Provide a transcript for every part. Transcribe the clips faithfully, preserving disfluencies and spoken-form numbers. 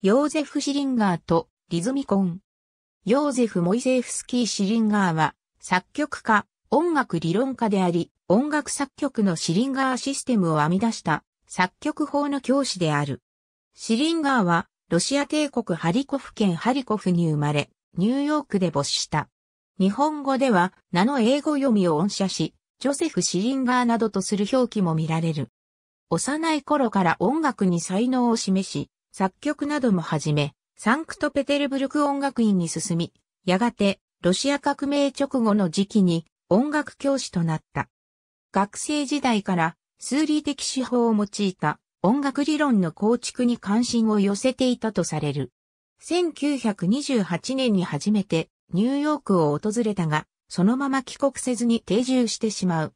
ヨーゼフ・シリンガーとリズミコン。ヨーゼフ・モイセーフスキー・シリンガーは、作曲家、音楽理論家であり、音楽作曲のシリンガーシステムを編み出した、作曲法の教師である。シリンガーは、ロシア帝国ハリコフ県ハリコフに生まれ、ニューヨークで没した。日本語では、名の英語読みを音写し、ジョセフ・シリンガーなどとする表記も見られる。幼い頃から音楽に才能を示し、作曲なども始め、サンクトペテルブルク音楽院に進み、やがてロシア革命直後の時期に音楽教師となった。学生時代から数理的手法を用いた音楽理論の構築に関心を寄せていたとされる。せんきゅうひゃくにじゅうはちねんに初めてニューヨークを訪れたが、そのまま帰国せずに定住してしまう。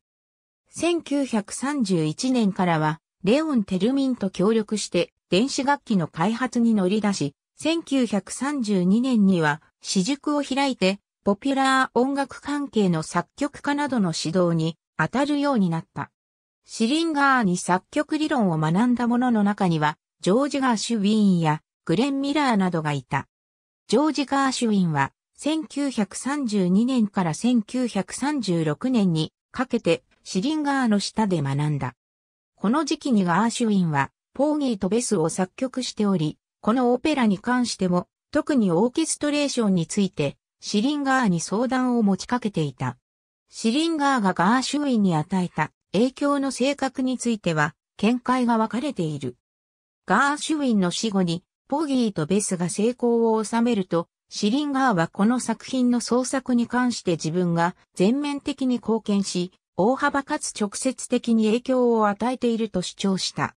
せんきゅうひゃくさんじゅういちねんからはレオン・テルミンと協力して電子楽器の開発に乗り出し、せんきゅうひゃくさんじゅうにねんには、私塾を開いて、ポピュラー音楽関係の作曲家などの指導に当たるようになった。シリンガーに作曲理論を学んだ者の中には、ジョージ・ガーシュウィーンやグレン・ミラーなどがいた。ジョージ・ガーシュウィーンは、せんきゅうひゃくさんじゅうにねんからせんきゅうひゃくさんじゅうろくねんにかけてシリンガーの下で学んだ。この時期にガーシュウィーンは、ポーギーとベスを作曲しており、このオペラに関しても、特にオーケストレーションについて、シリンガーに相談を持ちかけていた。シリンガーがガーシュウィーンに与えた影響の性格については、見解が分かれている。ガーシュウィーンの死後に、ポーギーとベスが成功を収めると、シリンガーはこの作品の創作に関して自分が全面的に貢献し、大幅かつ直接的に影響を与えていると主張した。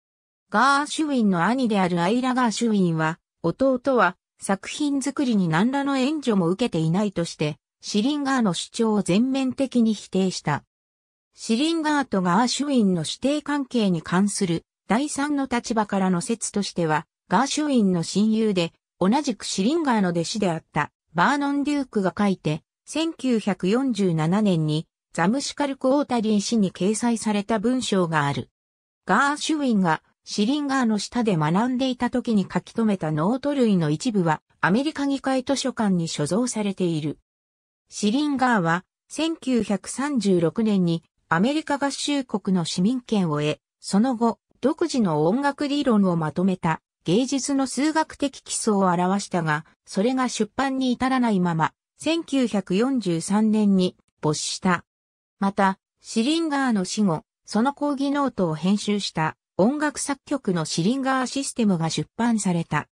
ガーシュウィーンの兄であるアイラ・ガーシュウィーンは、弟は作品作りに何らの援助も受けていないとして、シリンガーの主張を全面的に否定した。シリンガーとガーシュウィーンの師弟関係に関する第三の立場からの説としては、ガーシュウィーンの親友で、同じくシリンガーの弟子であったバーノン・デュークが書いて、せんきゅうひゃくよんじゅうななねんにザムシカルク・オータリー誌に掲載された文章がある。ガーシュウィーンが、シリンガーの下で学んでいた時に書き留めたノート類の一部はアメリカ議会図書館に所蔵されている。シリンガーはせんきゅうひゃくさんじゅうろくねんにアメリカ合衆国の市民権を得、その後独自の音楽理論をまとめた芸術の数学的基礎を表したが、それが出版に至らないまませんきゅうひゃくよんじゅうさんねんに没した。また、シリンガーの死後、その講義ノートを編集した。音楽作曲のシリンガーシステムが出版された。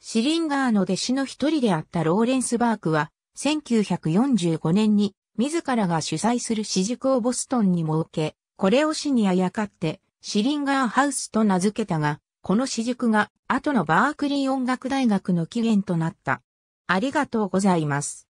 シリンガーの弟子の一人であったローレンス・バークは、せんきゅうひゃくよんじゅうごねんに自らが主催する私塾をボストンに設け、これを師にあやかってシリンガーハウスと名付けたが、この私塾が後のバークリー音楽大学の起源となった。ありがとうございます。